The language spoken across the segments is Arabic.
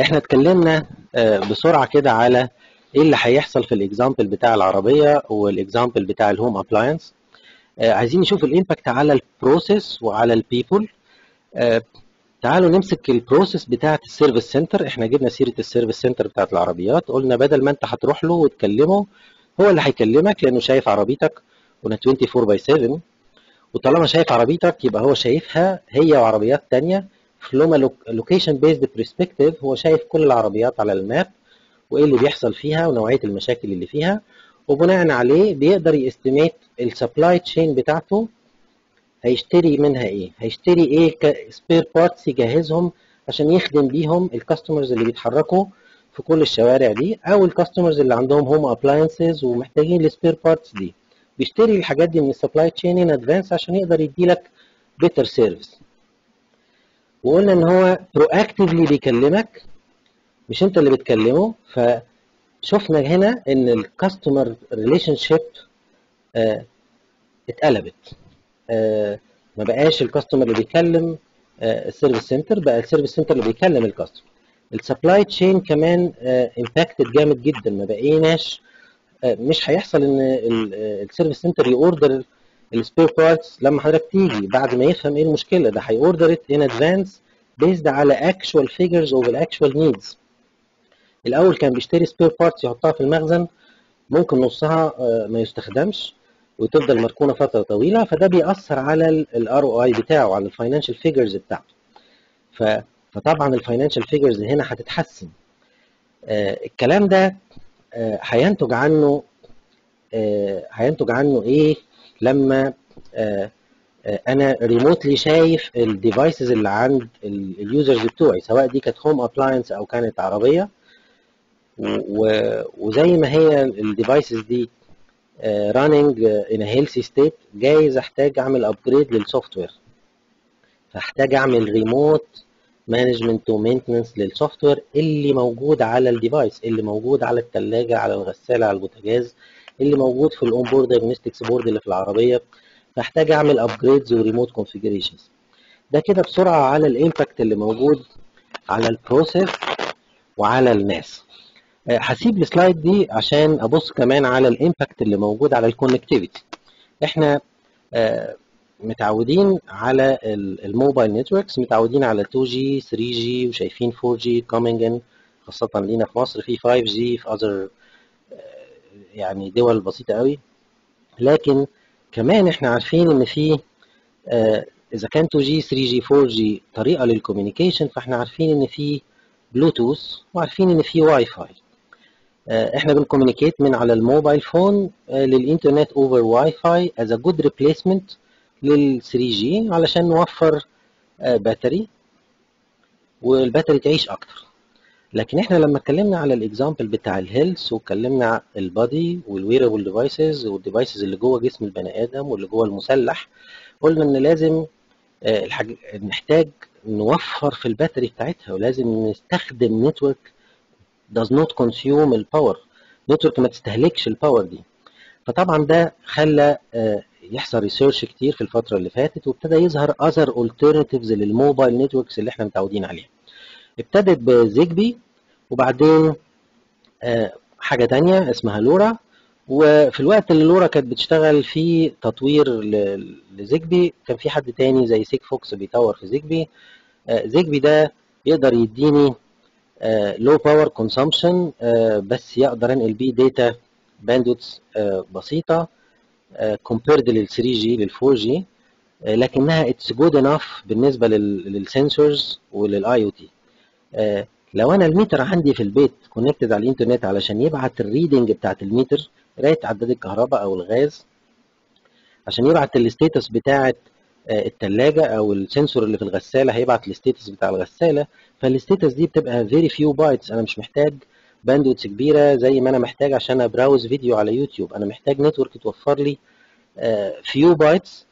احنا اتكلمنا بسرعه كده على ايه اللي هيحصل في الاكزامبل بتاع العربيه والاكزامبل بتاع الهوم ابلاينس. عايزين نشوف الامباكت على البروسيس وعلى البيبل. تعالوا نمسك البروسيس بتاعه السيرفيس سنتر. احنا جبنا سيره السيرفيس سنتر بتاعه العربيات، قلنا بدل ما انت هتروح له وتكلمه هو اللي هيكلمك لانه شايف عربيتك، قلنا 24/7، وطالما شايف عربيتك يبقى هو شايفها هي وعربيات ثانيه. فلوما لوكيشن بيزد برسبكتيف هو شايف كل العربيات على الماب وايه اللي بيحصل فيها ونوعيه المشاكل اللي فيها، وبناء عليه بيقدر يستيميت السبلاي تشين بتاعته هيشتري منها ايه، هيشتري ايه كسبير بارتس يجهزهم عشان يخدم بيهم الكاستمرز اللي بيتحركوا في كل الشوارع دي، او الكاستمرز اللي عندهم هوم ابلاينسز ومحتاجين السبير بارتس دي، بيشتري الحاجات دي من السبلاي تشين ان ادفانس عشان يقدر يديلك بيتر سيرفيس. وقلنا ان هو برو اكتفلي بيكلمك مش انت اللي بتكلمه، فشفنا هنا ان الكاستمر ريليشن شيب اتقلبت، ما بقاش الكاستمر اللي بيكلم السيرفيس سنتر، بقى السيرفيس سنتر اللي بيكلم الكاستمر. السبلاي تشين كمان امباكتد جامد جدا، ما بقيناش مش هيحصل ان السيرفيس سنتر يوردر السبير بارتس لما حضرتك تيجي بعد ما يفهم ايه المشكله، ده هيوردر ان ادفانس بيزد على اكشوال فيجرز اوفر اكشوال نيدز. الاول كان بيشتري سبير بارتس يحطها في المخزن ممكن نصها ما يستخدمش وتفضل مركونه فتره طويله، فده بيأثر على الار او اي بتاعه، على الفاينانشال فيجرز بتاعته. فطبعا الفاينانشال فيجرز هنا هتتحسن. الكلام ده هينتج عنه ايه لما انا ريموتلي شايف الديفايسز اللي عند اليوزرز بتوعي، سواء دي كانت هوم ابلاينس او كانت عربيه، وزي ما هي الديفايسز دي راننج ان هيلثي ستيت، جايز احتاج اعمل ابجريد للسوفت وير، فاحتاج اعمل ريموت مانجمنت ومينتنس للسوفت وير اللي موجود على الديفايس، اللي موجود على الثلاجه، على الغساله، على البوتاجاز، اللي موجود في الاون بورد دايجنوستكس بورد اللي في العربيه، فاحتاج اعمل ابجريدز وريموت كونفيجريشنز. ده كده بسرعه على الامباكت اللي موجود على البروسيس وعلى الناس. هسيب السلايد دي عشان ابص كمان على الامباكت اللي موجود على الكونكتيفيتي. احنا متعودين على الموبايل نتوركس، متعودين على 2G 3G وشايفين 4G coming in، خاصه لينا في مصر في 5G في other يعني دول بسيطه قوي، لكن كمان احنا عارفين ان في اذا كان 2G 3G 4G طريقه للكوميونيكيشن، فاحنا عارفين ان في بلوتوث وعارفين ان في واي فاي. احنا بنكوميونيكيت من على الموبايل فون للانترنت اوفر واي فاي از ا جود ريبليسمنت لل 3G علشان نوفر باتري والباتري تعيش اكتر. لكن احنا لما اتكلمنا على الاكزامبل بتاع الهيلث واتكلمنا البادي والويرابل ديفايسز والديفايسز اللي جوه جسم البني ادم واللي جوه المسلح، قلنا ان لازم نحتاج نوفر في الباتري بتاعتها، ولازم نستخدم نتورك does not consume الباور، نتورك ما تستهلكش الباور دي. فطبعا ده خلى يحصل ريسيرش كتير في الفتره اللي فاتت، وابتدى يظهر other alternatives للموبايل نتوركس اللي احنا متعودين عليها. ابتدت بزيجبي، وبعدين حاجه تانية اسمها لورا، وفي الوقت اللي لورا كانت بتشتغل في تطوير لزيجبي كان في حد تاني زي سيجفوكس بيطور في زيجبي. زيجبي ده يقدر يديني low power consumption بس يقدر انقل بيه داتا باندوتس بسيطه compared لل 3G لل 4G، لكنها it's good enough بالنسبه للسنسورز وللاي او تي. لو انا الميتر عندي في البيت كونكتد على الانترنت علشان يبعت الريدنج بتاعت الميتر، قرايه عداد الكهرباء او الغاز، عشان يبعت الستيتس بتاعت الثلاجه او السنسور اللي في الغساله هيبعت الستيتس بتاع الغساله، فالستيتس دي بتبقى فيري فيو بايتس. انا مش محتاج باندوتس كبيره زي ما انا محتاج عشان ابراوز فيديو على يوتيوب، انا محتاج نتورك توفر لي فيو بايتس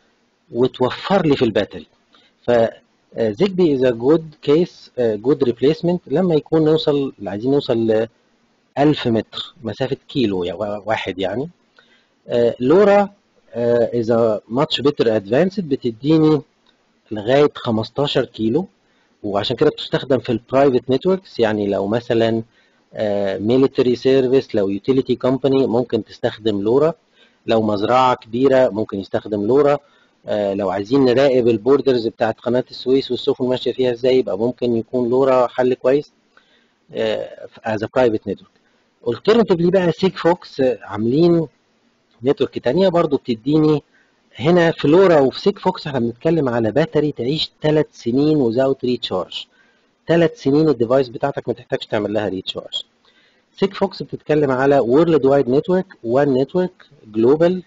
وتوفر لي في الباتري. ف زيجبي از ا جود كيس جود ريبليسمنت لما يكون نوصل عايزين نوصل ل 1000 متر مسافه كيلو واحد يعني. لورا از ا ماتش بيتر ادفانسد، بتديني لغايه 15 كيلو وعشان كده بتستخدم في البرايفت نتوركس. يعني لو مثلا ميليتري سيرفيس، لو يوتيليتي كومباني ممكن تستخدم لورا، لو مزرعه كبيره ممكن يستخدم لورا، لو عايزين نراقب البوردرز بتاعت قناه السويس والسفن ماشيه فيها ازاي يبقى ممكن يكون لورا حل كويس از برايفت نتورك. الترنتيفلي بقى سيج فوكس عاملين نتورك ثانيه برضو بتديني هنا في لورا وفي سيج فوكس. احنا بنتكلم على باتري تعيش 3 سنين وزاوت ريتشارج، 3 سنين الديفايس بتاعتك ما تحتاجش تعمل لها ريتشارج. سيج فوكس بتتكلم على وورلد وايد نتورك، وان نتورك جلوبال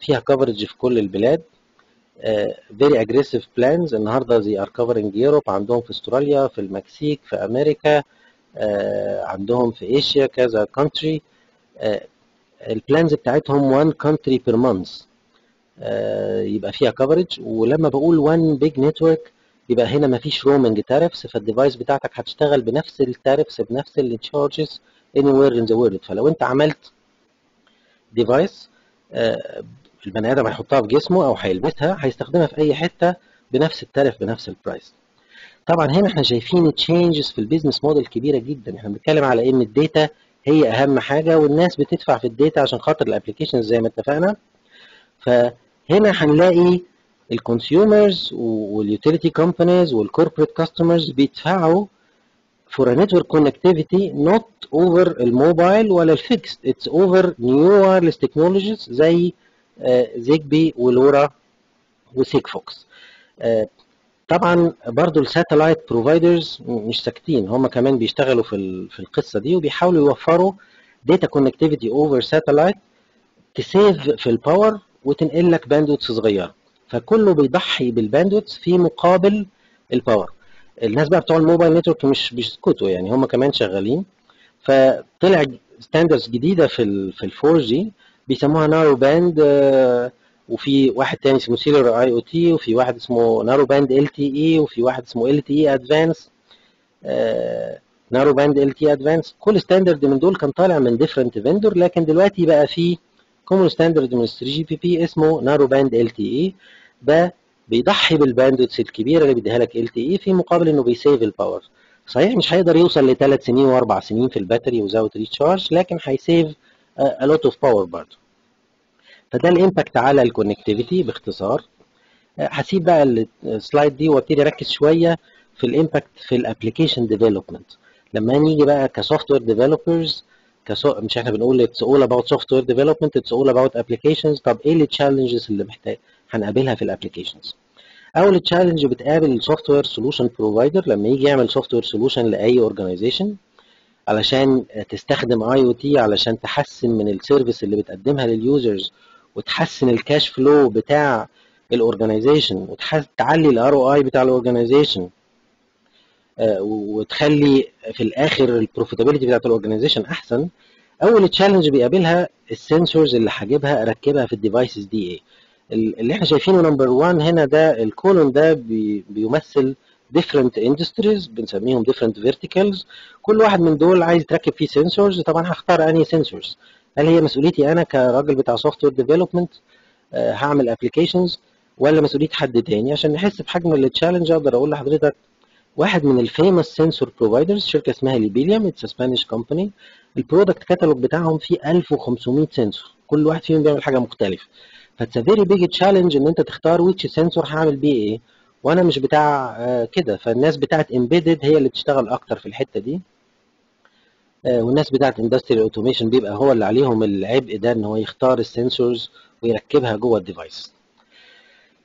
فيها كفرج في كل البلاد. فيري اجريسيف بلانز، النهارده زي ار كفرنج يوروب، عندهم في استراليا، في المكسيك، في امريكا، عندهم في ايشيا كذا كونتري. البلانز بتاعتهم 1 كونتري بير مانث، يبقى فيها كفرج. ولما بقول 1 بيج نتورك يبقى هنا مفيش رومنج تاريفس، فالديفايس بتاعتك هتشتغل بنفس التاريفس بنفس التشارجز اني وير ان ذا وورلد. فلو انت عملت ديفايس البني ادم هيحطها في جسمه او هيلبسها هيستخدمها في اي حته بنفس التاريف بنفس البرايس. طبعا هنا احنا شايفين تشينجز في البيزنس موديل كبيره جدا. احنا بنتكلم على ان الداتا هي اهم حاجه، والناس بتدفع في الداتا عشان خاطر الابلكيشنز زي ما اتفقنا. فهنا هنلاقي الكونسيومرز واليوتيليتي كومبانيز والكوربريت كاستمرز بيدفعوا فور نتورك كونكتيفيتي نوت اوفر الموبايل ولا الفيكست، اتس اوفر نيو وايرلس تكنولوجيز زي زيجبي ولورا وسيجفوكس. طبعا برضو الساتلايت بروفايدرز مش ساكتين، هم كمان بيشتغلوا في القصه دي وبيحاولوا يوفروا داتا كونكتيفيتي اوفر ساتلايت تسيف في الباور وتنقل لك باندوتس صغيره، فكله بيضحي بالباندوتس في مقابل الباور. الناس بقى بتوع الموبايل نتورك مش بيسكتوا، يعني هم كمان شغالين. فطلع ستاندردز جديده في الفور جي بيسموها نارو باند، وفي واحد تاني اسمه سيلر اي او تي، وفي واحد اسمه نارو باند ال تي اي، وفي واحد اسمه ال تي اي ادفانس، نارو باند ال تي اي ادفانس. كل ستاندرد من دول كان طالع من ديفرنت فيندور، لكن دلوقتي بقى في كومون ستاندرد من 3GPP اسمه نارو باند ال تي اي. ده بيضحي بالباندوتس الكبيره اللي بيديها لك ال تي اي في مقابل انه بيسيف الباور. صحيح مش هيقدر يوصل لثلاث سنين واربع سنين في الباتري وزاوت ريتشارج، لكن هيسيف a lot of power برضه. فده الامباكت على الكونكتيفيتي باختصار. هسيب بقى السلايد دي وابتدي اركز شويه في الامباكت في الابلكيشن ديفلوبمنت. لما نيجي بقى كسوفت وير ديفلوبرز، مش احنا بنقول اتس اول اباوت سوفت وير ديفلوبمنت، اتس اول اباوت ابلكيشنز. طب ايه التشالنجز اللي هنقابلها في الابلكيشنز؟ اول تشالنج بتقابل السوفت وير سولوشن بروفايدر لما يجي يعمل سوفت وير سولوشن لاي اورجانيزيشن علشان تستخدم اي او تي علشان تحسن من السيرفيس اللي بتقدمها لليوزرز، وتحسن الكاش فلو بتاع الاورجانيزيشن، وتعلي الار او اي بتاع الاورجانيزيشن، وتخلي في الاخر البروفيتابيلتي بتاعت الاورجانيزيشن احسن. اول تشالنج بيقابلها السنسورز اللي هجيبها اركبها في الديفايسز دي ايه. اللي احنا شايفينه نمبر 1 هنا، ده الكولون ده بيمثل different industries، بنسميهم different verticals. كل واحد من دول عايز تركب فيه sensors، طبعا هختار انهي sensors. هل هي مسؤوليتي انا كراجل بتاع software development هعمل applications، ولا مسؤوليه حد تاني؟ عشان نحس بحجم التشالنج اقدر اقول لحضرتك واحد من الفيمس سنسور بروفايدرز شركه اسمها ليبيليوم، اتس سبانيش كومباني. البرودكت كاتالوج بتاعهم فيه 1500 سنسور، كل واحد فيهم بيعمل حاجه مختلفه. فاتس فيري بيج تشالنج ان انت تختار ويتش سنسور هعمل بيه ايه، وانا مش بتاع كده. فالناس بتاعت امبيدد هي اللي بتشتغل اكتر في الحته دي، والناس بتاعت اندستريال اوتوميشن بيبقى هو اللي عليهم العبء ده ان هو يختار السنسورز ويركبها جوه الديفايس.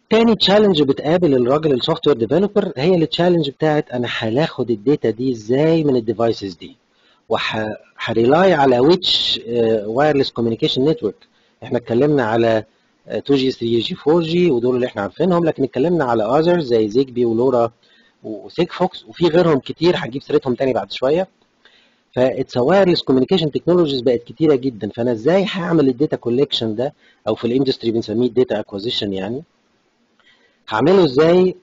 تاني تشالنج بتقابل الراجل السوفت وير ديفلوبر هي التشالنج بتاعت انا هاخد الداتا دي ازاي من الديفايسز دي، وهريلاي على ويتش وايرلس كوميونيكيشن نتورك. احنا اتكلمنا على 2G 3G 4G ودول اللي احنا عارفينهم، لكن اتكلمنا على اذرز زي زيجبي ولورا وسيجفوكس، وفي غيرهم كتير هجيب سيرتهم تاني بعد شويه. فاتس وايرلس كوميونيكيشن تكنولوجيز بقت كتيره جدا، فانا ازاي هعمل الداتا كولكشن ده، او في الاندستري بنسميه الداتا اكوزيشن، يعني هعمله ازاي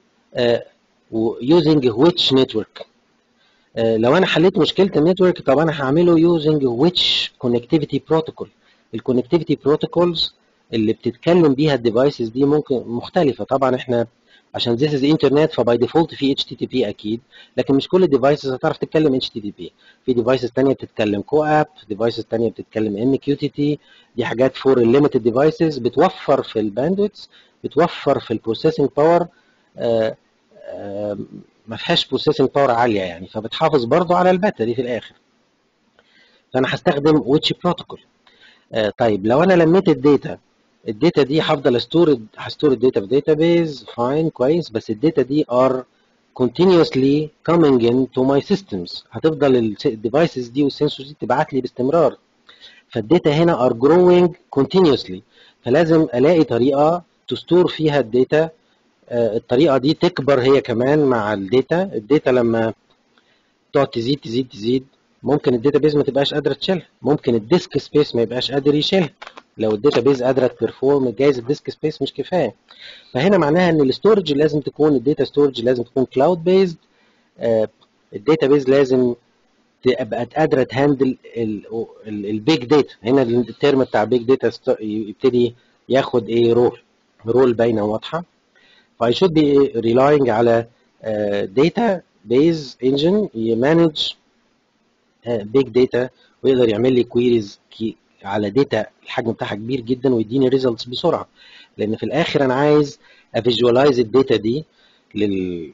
يوزنج ويتش نتورك. لو انا حليت مشكله النتورك طب انا هعمله يوزنج ويتش كونكتيفيتي بروتوكول. الكونكتيفيتي بروتوكولز اللي بتتكلم بيها الديفايسز دي ممكن مختلفه. طبعا احنا عشان this is internet فباي ديفولت في HTTP اكيد، لكن مش كل الديفايسز هتعرف تتكلم HTTP، في ديفايسز ثانيه بتتكلم CoAP، ديفايسز ثانيه بتتكلم MQTT، دي حاجات for limited devices بتوفر في الباندويتس، بتوفر في البروسيسنج باور، ما فيهاش بروسيسنج باور عاليه يعني، فبتحافظ برضو على الباتري في الاخر. فانا هستخدم ويتش بروتوكول. طيب لو انا لميت الداتا دي هفضل هستور الداتا في داتابيز، فاين كويس، بس الداتا دي ار continuously coming into my systems، هتفضل الديفايسز دي والسنسورز دي تبعت لي باستمرار، فالداتا هنا ار growing continuously، فلازم الاقي طريقه تستور فيها الداتا، الطريقه دي تكبر هي كمان مع الداتا لما تقعد تزيد تزيد تزيد ممكن الداتابيز ما تبقاش قادره تشيلها، ممكن الديسك سبيس ما يبقاش قادر يشيلها، لو الداتابيز قادره تبرفورم جايز الديسك سبيس مش كفايه، فهنا معناها ان الاستورج لازم تكون، الداتا ستورج لازم تكون كلاود بيزد، الداتابيز لازم تبقى قادره تهاندل البيج داتا، هنا الترم بتاع بيج داتا يبتدي ياخد ايه رول باينه واضحه. I should be relying على database engine يمانج big data ويقدر يعمل لي queries على داتا الحجم بتاعها كبير جدا ويديني results بسرعه، لان في الاخر انا عايز افيجوالايز الداتا دي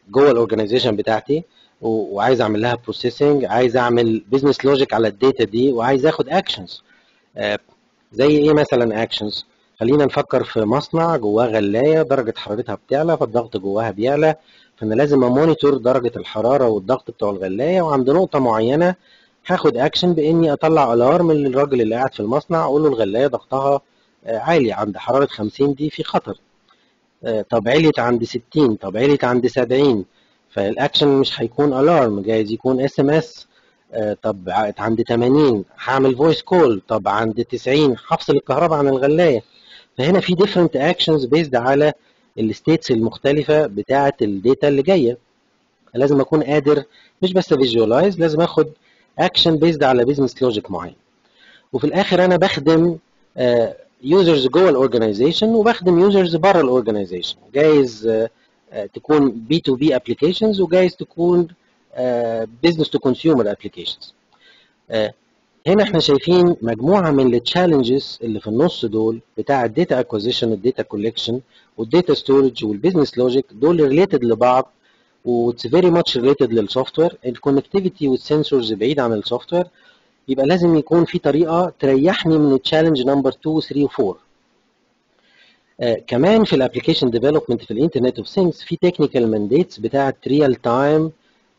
جوه الاورجنايزيشن بتاعتي، وعايز اعمل لها بروسيسنج، عايز اعمل بزنس لوجيك على الداتا دي، وعايز اخد اكشنز. زي ايه مثلا اكشنز؟ خلينا نفكر في مصنع جواه غلايه درجه حرارتها بتعلى فالضغط جواها بيعلى، فانا لازم امونيتور درجه الحراره والضغط بتوع الغلايه، وعند نقطه معينه هاخد اكشن باني اطلع الارم للراجل اللي قاعد في المصنع اقول له الغلايه ضغطها عالي عند حراره 50 دي في خطر، طب عليت عند 60، طب عليت عند 70، فالاكشن مش هيكون الارم، جايز يكون اس ام اس، طب عند 80 هعمل فويس كول، طب عند 90 هفصل الكهرباء عن الغلايه. فهنا في different actions based على الستيتس المختلفة بتاعة الداتا اللي جاية. لازم أكون قادر مش بس visualize، لازم آخد action based على business logic معين. وفي الآخر أنا بخدم users جوه الأورجنايزيشن وبخدم users بره الأورجنايزيشن. جايز تكون B2B applications وجايز تكون business to consumer applications. هنا احنا شايفين مجموعه من التشالنجز اللي في النص دول بتاع الداتا اكوزيشن والداتا كولكشن والداتا ستورج والبيزنس لوجيك، دول ريليتد لبعض واتس فيري ماتش ريليتد للسوفت وير. الكونكتيفيتي والسنسورز بعيد عن السوفت وير، يبقى لازم يكون في طريقه تريحني من التشالنج نمبر 2 3 و 4. كمان في الابلكيشن ديفلوبمنت في الانترنت اوف ثينجز في تكنيكال مانديتس بتاعه ريال تايم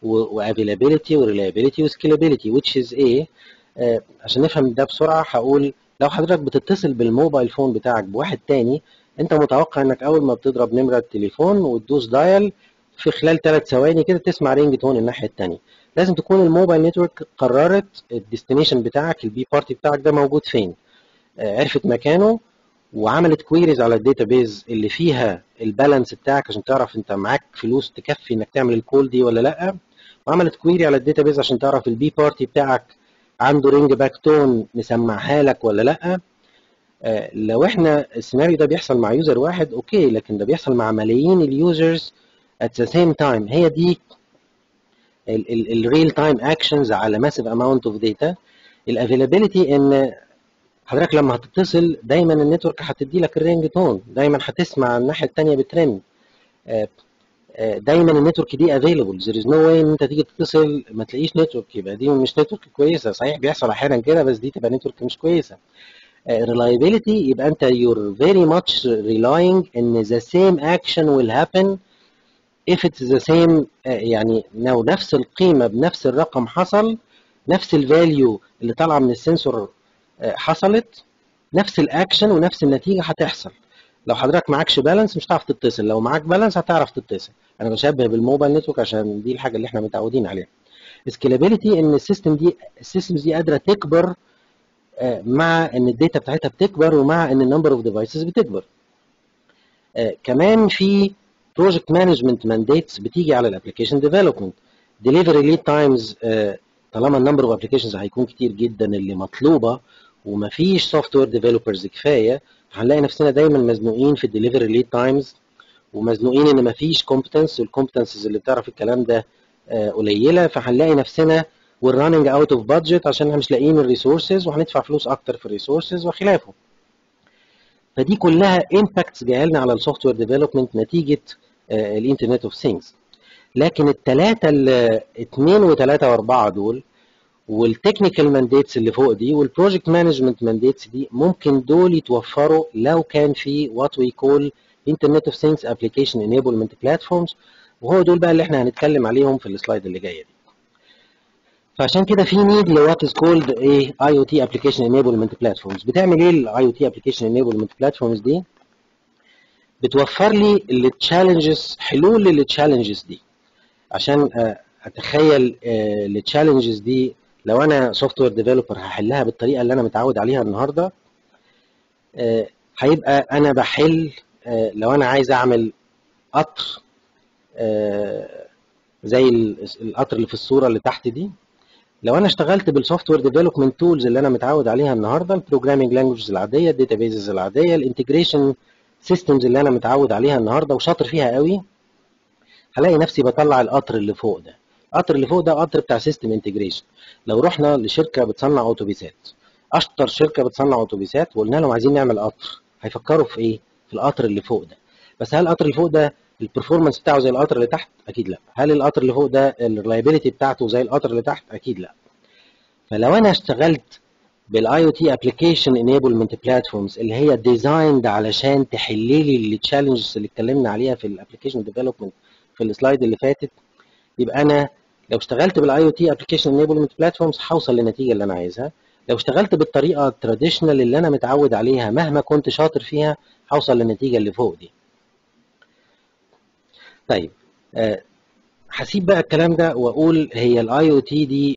وافيلابيلتي وريلايبيلتي وسكيلابيلتي، ويتش از ايه؟ عشان نفهم ده بسرعه هقول لو حضرتك بتتصل بالموبايل فون بتاعك بواحد تاني، انت متوقع انك اول ما بتضرب نمره التليفون وتدوس دايل في خلال 3 ثواني كده تسمع رينج تون الناحيه الثانيه. لازم تكون الموبايل نتورك قررت الديستنيشن بتاعك، البي بارتي بتاعك ده موجود فين، عرفت مكانه وعملت كويريز على الداتابيز اللي فيها البالانس بتاعك عشان تعرف انت معاك فلوس تكفي انك تعمل الكول دي ولا لا، وعملت كويري على الداتابيز عشان تعرف البي بارتي بتاعك عنده رينج باك تون مسمعها لك ولا لا. لو احنا السيناريو ده بيحصل مع يوزر واحد اوكي، لكن ده بيحصل مع ملايين اليوزرز ات ذا سيم تايم. هي دي الريل تايم اكشنز على ماسيف اماونت اوف داتا. الافيلابيلتي ان حضرتك لما هتتصل دايما النتورك هتدي لك الرينج تون، دايما هتسمع الناحيه الثانيه بترن، دايما النتورك دي افيلبل، there is no way ان انت تيجي تتصل ما تلاقيش نتورك، يبقى دي مش نتورك كويسه. صحيح بيحصل احيانا كده بس دي تبقى نتورك مش كويسه. reliability يبقى انت you're very much relying ان the same action will happen if it's the same، يعني لو نفس القيمه بنفس الرقم حصل، نفس الفاليو اللي طالعه من السنسور حصلت، نفس الاكشن ونفس النتيجه هتحصل. لو حضرتك معكش بالانس مش هتعرف تتصل، لو معاك بالانس هتعرف تتصل. انا بشبه بالموبايل نتورك عشان دي الحاجه اللي احنا متعودين عليها. سكيلابيلتي ان السيستمز دي قادره تكبر مع ان الداتا بتاعتها بتكبر ومع ان النمبر اوف ديفايسز بتكبر. كمان في بروجكت مانجمنت مانديتس بتيجي على الابلكيشن ديفلوبمنت، ديليفري ليد تايمز طالما النمبر اوف ابلكيشنز هيكون كتير جدا اللي مطلوبه ومفيش سوفت وير ديفلوبرز كفايه، هنلاقي نفسنا دايما مزنوقين في الدليفري ليد تايمز ومزنوقين ان مفيش كومبتنس، والكومبتنسز اللي بتعرف الكلام ده قليله، فهنلاقي نفسنا والراننج اوت اوف بادجت عشان احنا مش لاقيين الريسورسز، وهندفع فلوس اكتر في الريسورسز وخلافه. فدي كلها امباكتس جايه لنا على السوفت وير ديفلوبمنت نتيجه الانترنت اوف ثينجز. لكن الثلاثه الاثنين وثلاثه واربعه دول، والتكنيكال مانديتس اللي فوق دي، والبروجكت مانجمنت مانديتس دي، ممكن دول يتوفروا لو كان في وات وي كول انترنت اوف ثينجز ابلكيشن انيبلمنت بلاتفورمز، وهو دول بقى اللي احنا هنتكلم عليهم في السلايد اللي جايه دي. فعشان كده في نيد لوات از كولد ايه اي او تي ابلكيشن انيبلمنت بلاتفورمز. بتعمل ايه الاي او تي ابلكيشن انيبلمنت بلاتفورمز دي؟ بتوفر لي التشالنجز، حلول للتشالنجز دي. عشان اتخيل التشالنجز دي لو انا سوفت وير ديفلوبر هحلها بالطريقه اللي انا متعود عليها النهارده، هيبقى انا بحل لو انا عايز اعمل قطر زي القطر اللي في الصوره اللي تحت دي، لو انا اشتغلت بالسوفت وير ديفلوبمنت تولز اللي انا متعود عليها النهارده، البروجرامينج لانجوجز العاديه، الداتابيزز العاديه، الانتجريشن سيستمز اللي انا متعود عليها النهارده وشاطر فيها قوي، هلاقي نفسي بطلع القطر اللي فوق ده. القطر اللي فوق ده قطر بتاع سيستم انتجريشن. لو رحنا لشركه بتصنع اوتوبيسات، اشطر شركه بتصنع اوتوبيسات، وقلنا لهم عايزين نعمل قطر، هيفكروا في ايه؟ في القطر اللي فوق ده. بس هل القطر اللي فوق ده البرفورمانس بتاعه زي القطر اللي تحت؟ اكيد لا. هل القطر اللي فوق ده الريلايبيليتي بتاعته زي القطر اللي تحت؟ اكيد لا. فلو انا اشتغلت بالاي او تي ابلكيشن انيبلمنت بلاتفورمز اللي هي ديزايند علشان تحل لي التشالنجز اللي اتكلمنا عليها في الابلكيشن ديفلوبمنت في السلايد اللي فاتت، يبقى انا لو اشتغلت بالاي او تي ابلكيشن انيبلمنت بلاتفورمز هوصل للنتيجه اللي انا عايزها. لو اشتغلت بالطريقه التراديشنال اللي انا متعود عليها مهما كنت شاطر فيها هوصل للنتيجه اللي فوق دي. طيب هسيب بقى الكلام ده واقول هي الاي او تي دي